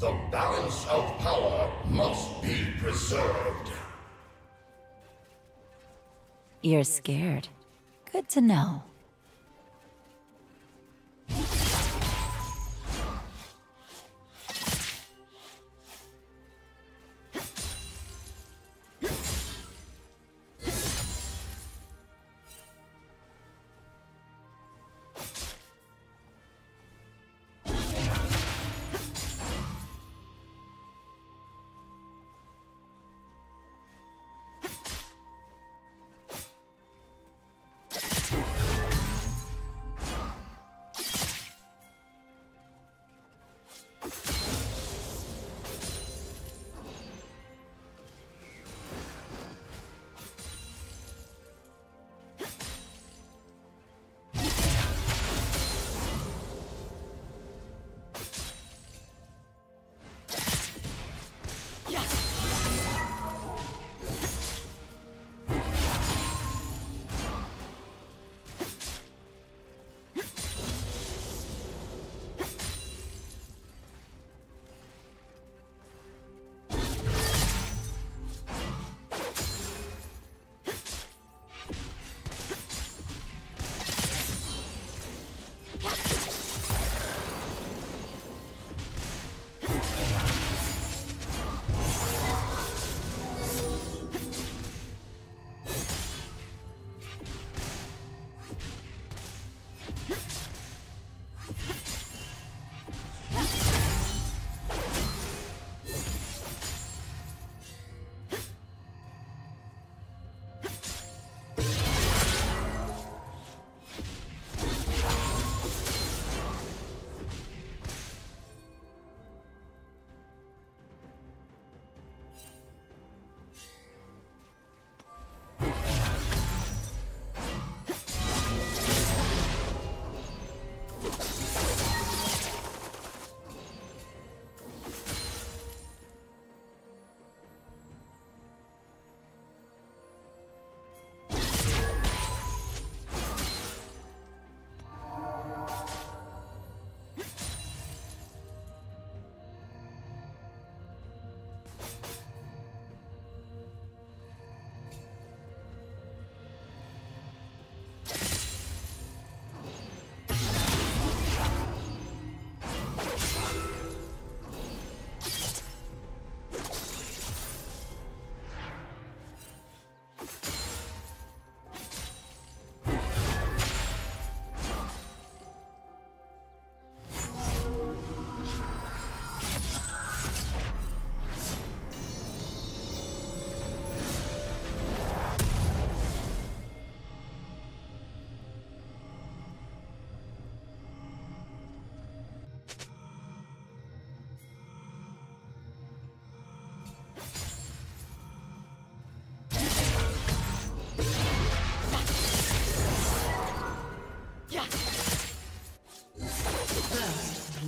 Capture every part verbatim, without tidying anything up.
The balance of power must be preserved. You're scared. Good to know.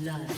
Love.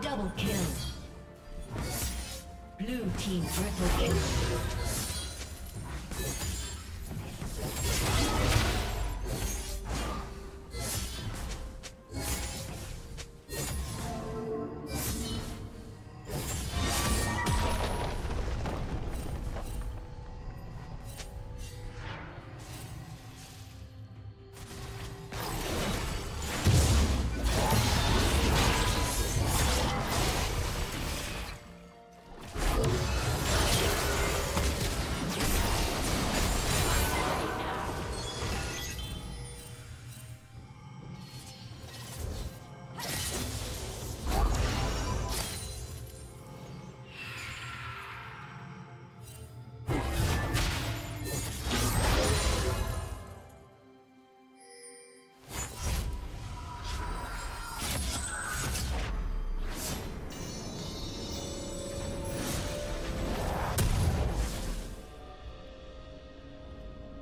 Double kill. Blue team triple kill.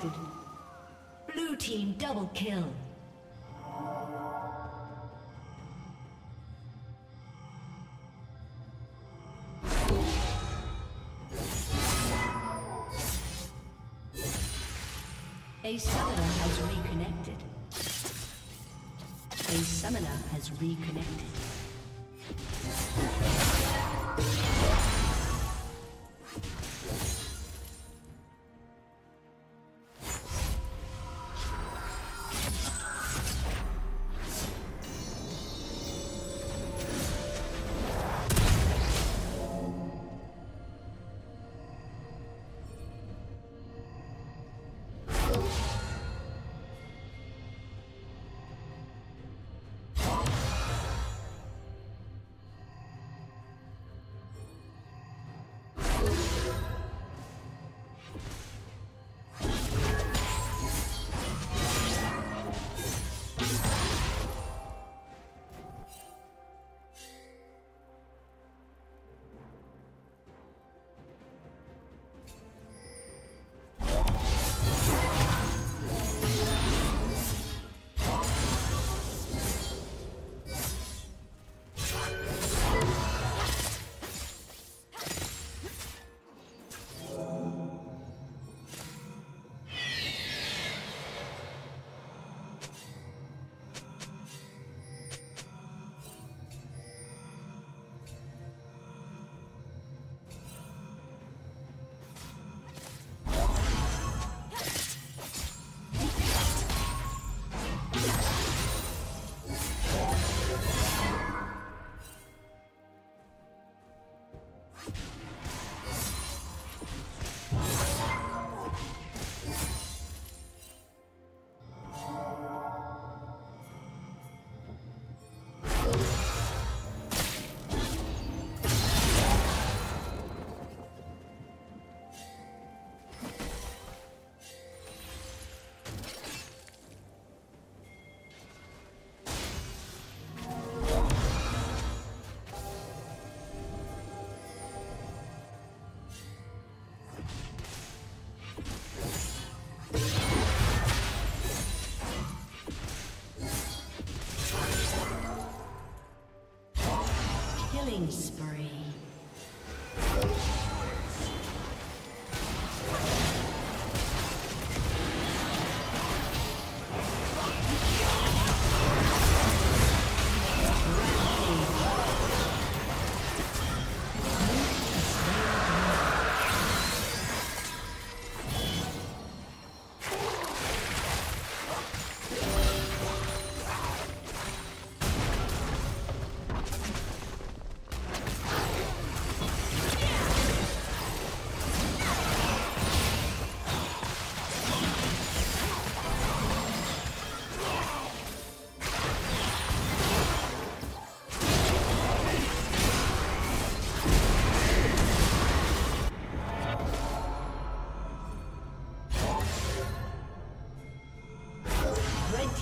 detected. Blue team double kill. A summoner has reconnected. A summoner has reconnected.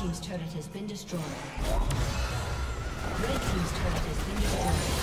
Team's turret has been destroyed. Red team's turret has been destroyed.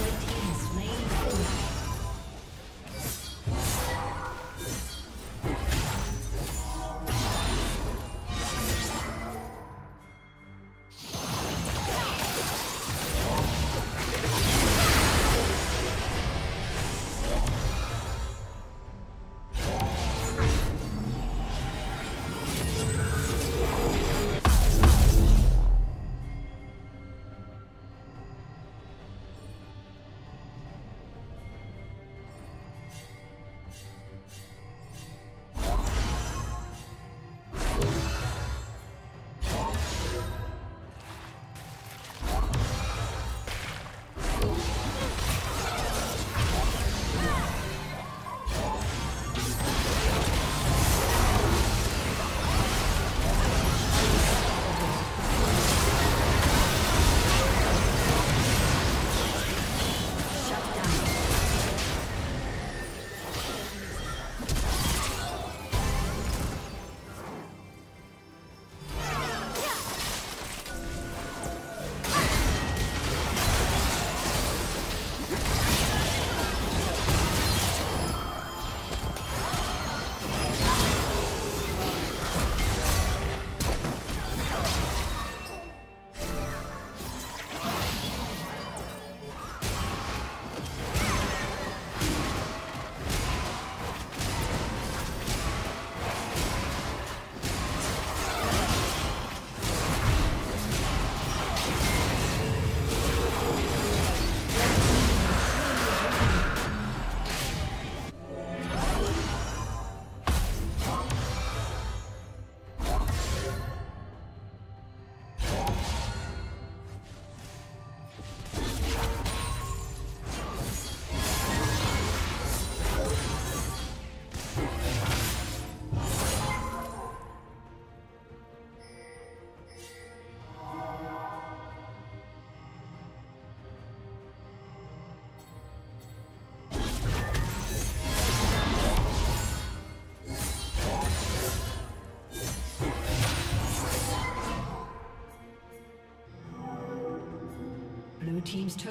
Red team has slain the enemy. Team's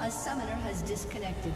A summoner has disconnected.